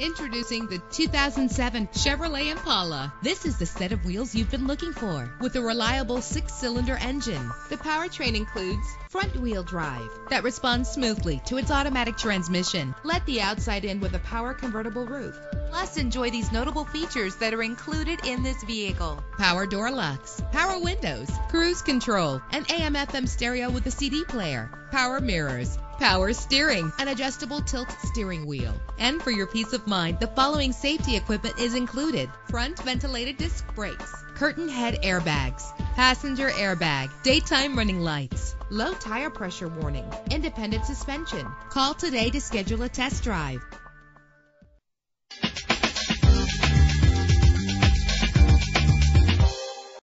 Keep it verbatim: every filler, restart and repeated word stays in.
Introducing the two thousand seven Chevrolet Impala. This is the set of wheels you've been looking for, with a reliable six-cylinder engine. The powertrain includes front-wheel drive that responds smoothly to its automatic transmission. Let the outside in with a power convertible roof. Plus, enjoy these notable features that are included in this vehicle: power door locks, power windows, cruise control, an A M F M stereo with a C D player, power mirrors, power steering, an adjustable tilt steering wheel. And for your peace of mind, the following safety equipment is included: front ventilated disc brakes, curtain head airbags, passenger airbag, daytime running lights, low tire pressure warning, independent suspension. Call today to schedule a test drive.